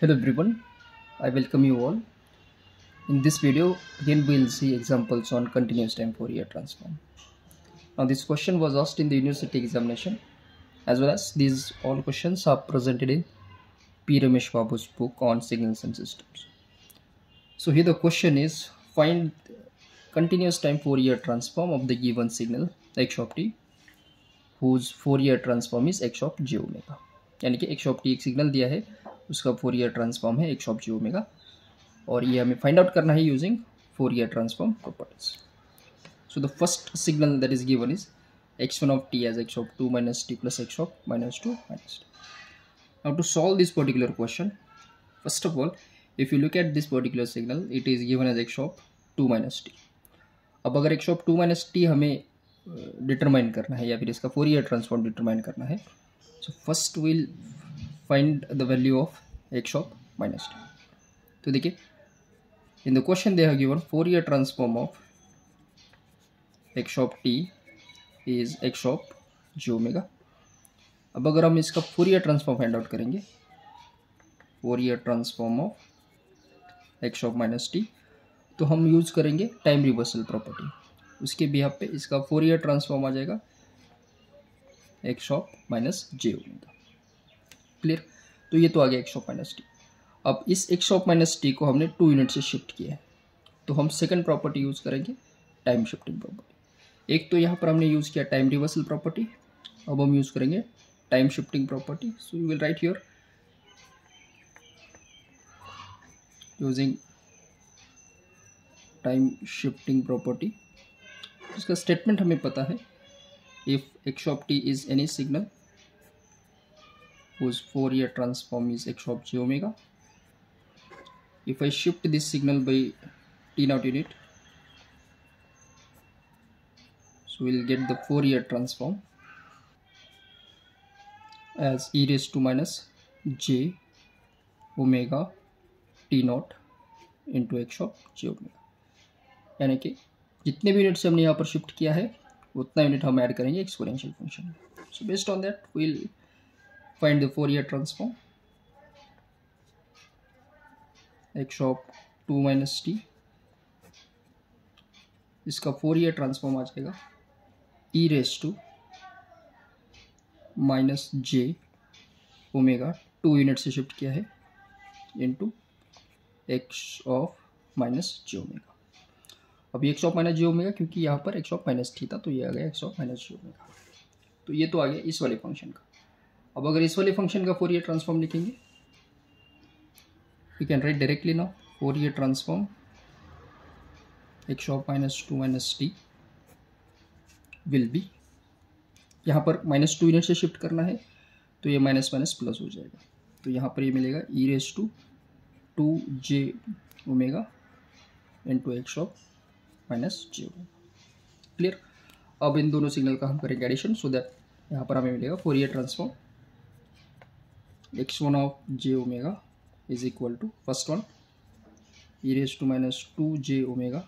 Hello everyone, I welcome you all. In this video, again we will see examples on continuous time Fourier transform. Now this question was asked in the university examination, as well as these all questions are presented in P. Ramesh Babu's book on signals and systems. So here the question is, find continuous time Fourier transform of the given signal x of t, whose Fourier transform is x of j omega. यानी कि x of t एक signal दिया है, उसका Fourier transform है x of j omega, और ये हमें फाइंड आउट करना है using Fourier transform properties. So the first signal that is given is x1 of t as x of 2 minus t plus x of minus 2 minus t. Now to solve this particular question, first of all if you look at this particular signal, it is given as x of 2 minus t. अब अगर x of 2 minus t हमें determine करना है या फिर इसका Fourier transform determine करना है, so first we'll find the value of x of minus t. तो देखिए in the question they have given Fourier transform of x of t is x of j omega. अब अगर हम इसका Fourier transform find out करेंगे, Fourier transform of x of minus t, तो हम use करेंगे time reversal property. उसके behalf पे इसका Fourier transform आ जाएगा x of minus j omega. Clear, तो ये तो आ गया एक्स ऑफ माइनस टी. अब इस एक्स ऑफ माइनस टी को हमने 2 यूनिट से शिफ्ट किया है, तो हम सेकंड प्रॉपर्टी यूज़ करेंगे टाइम शिफ्टिंग प्रॉपर्टी. एक तो यहाँ पर हमने यूज़ किया टाइम रिवर्सल प्रॉपर्टी, अब हम यूज़ करेंगे time shifting property. So you will write here using time shifting property. इसका स्टेटमेंट हमें पता है, if x of t is any signal whose Fourier transform is x of j omega, if I shift this signal by t naught unit, so we'll get the Fourier transform as e raised to minus j omega t naught into x of j omega. यानी कि जितने भी unit से हमने यहाँ पर shift किया है उतना यूनिट हम ऐड करेंगे exponential function. So based on that we will find the Fourier transform x of 2 minus t. इसका फोरियर ट्रांसफॉर्म आ जाएगा e raise to minus j omega, 2 unit से शिफ्ट किया है, into x of minus j omega. अब ये x of minus j omega, क्योंकि यहाँ पर एक्स ऑफ माइनस थी था, तो ये आ गया x of minus j omega. तो ये तो आ गया इस वाले फंक्शन का. अब अगर इस वाले फंक्शन का फोरियर ट्रांसफॉर्म लिखेंगे, you can write directly now Fourier transform x of minus 2 minus t will be, यहाँ पर माइनस 2 यूनिट से शिफ्ट करना है तो ये माइनस माइनस प्लस हो जाएगा, तो यहाँ पर ये मिलेगा e raise to 2 j omega into x of minus j omega. Clear, अब इन दोनों सिग्नल का हम करेंगे एडिशन, सो दैट यहाँ पर हमें मिलेगा Fourier transform x one of j omega is equal to first one e raise to minus 2 j omega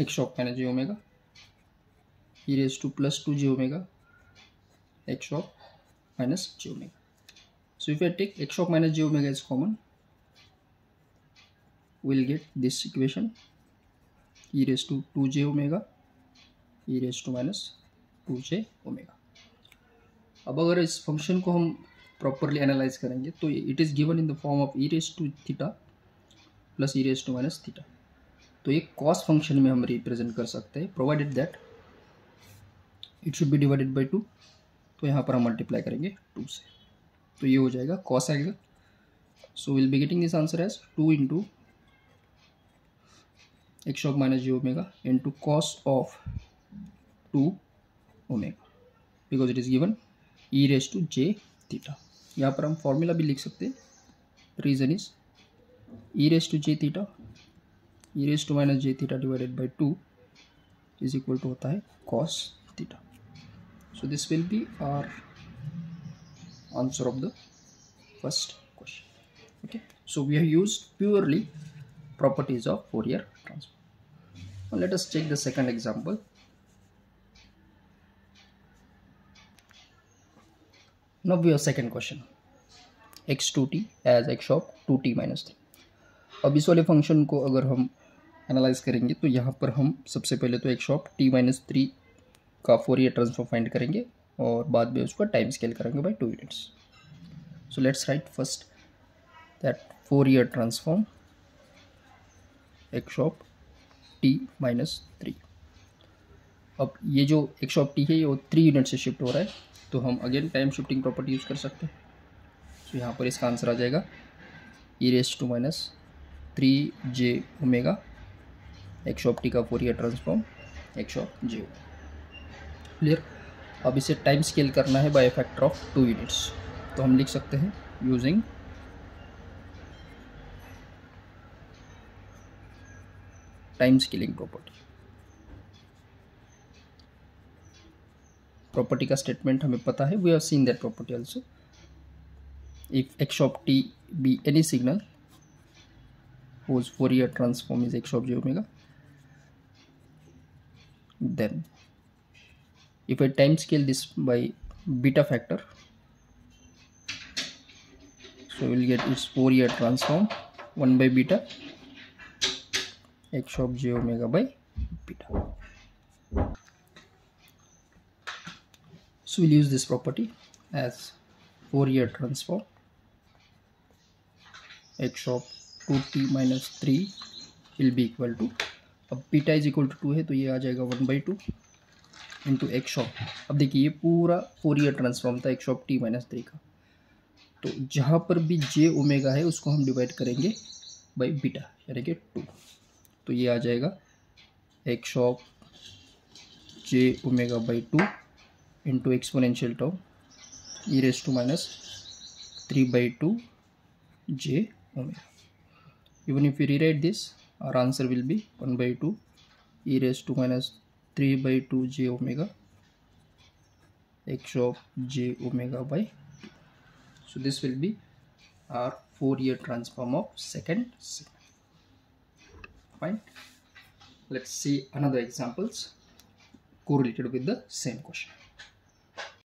x of minus j omega, e raise to plus 2 j omega x of minus j omega. So if I take x of minus j omega is common, we'll get this equation e raised to 2j omega e raised to minus 2j omega. अब अगर इस function को हम properly analyse करेंगे तो it is given in the form of e raised to theta plus e raised to minus theta, तो ये cos function में हम रिप्रेजेंट कर सकते हैं, provided that it should be divided by 2. तो यहाँ पर हम मल्टीप्लाई करेंगे 2 से, तो ये हो जाएगा कॉस आएगा. So will be getting this answer as 2 into x of minus j omega into cos of 2 omega, because it is given e raise to j theta. यहाँ पर हम फॉर्मूला भी लिख सकते हैं, reason is e raise to j theta e raise to minus j theta divided by 2 is equal to होता है cos theta. So this will be our answer of the first question. Okay, so we have used purely properties of Fourier transform. Now let us check the second example. Now we have second question. x2t as x of 2t-3। अब इस वाले function को अगर हम analyse करेंगे तो यहाँ पर हम सबसे पहले तो एक्स ऑफ t-3 का फोरियर ट्रांसफॉर्म फाइंड करेंगे और बाद में उसका टाइम स्केल करेंगे by 2 units. So let's write first that Fourier transform x of t-3। अब ये जो एक्स ऑफ t है ये 3 यूनिट से शिफ्ट हो रहा है, तो हम again time shifting property use कर सकते हैं। तो यहाँ पर इसका आंसर आ जाएगा e⁻³ j⍵ x of t का Fourier transform x of j। Clear. अब इसे टाइम स्केल करना है बाय फैक्टर ऑफ 2 यूनिट्स, तो हम लिख सकते हैं यूजिंग टाइम स्केलिंग प्रॉपर्टी का स्टेटमेंट हमें पता है, we have seen that property also. If x of t be any signal whose Fourier transform is x of j⍵, then if I time scale this by beta factor, so we will get its Fourier transform 1/beta x of j⍵/beta. So we'll use this property as Fourier transform x of 2t-3 will be equal to, अब beta is equal to 2 है तो ये आ जाएगा 1/2 into x of. अब देखिए ये पूरा फोरियर ट्रांसफॉर्म था एक्स ऑफ t-3 का, तो जहाँ पर भी j⍵ है उसको हम डिवाइड करेंगे बाय बीटा यानी कि 2, तो ये आ जाएगा x of j⍵/2 into exponential term e⁻³/2 j⍵. Even if we rewrite this, our answer will be 1/2 e⁻³/2 j⍵ x of j⍵/2. So this will be our Fourier transform of second signal. Fine. Let's see another examples correlated with the same question.